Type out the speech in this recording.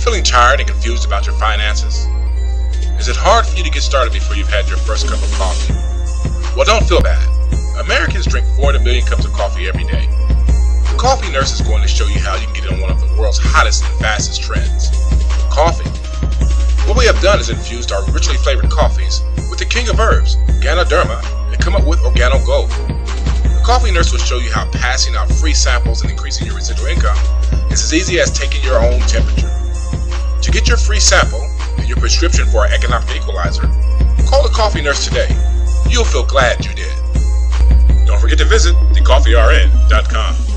feeling tired and confused about your finances? Is it hard for you to get started before you've had your first cup of coffee? Well, don't feel bad. Americans drink 4 to a million cups of coffee every day. The Coffee Nurse is going to show you how you can get in one of the world's hottest and fastest trends, coffee. What we have done is infused our richly flavored coffees with the king of herbs, Ganoderma, and come up with Organo Gold. The Coffee Nurse will show you how passing out free samples and increasing your residual income is as easy as taking your own temperature. To get your free sample and your prescription for our economic equalizer, call the Coffee Nurse today. You'll feel glad you did. Don't forget to visit TheCoffeeRN.com.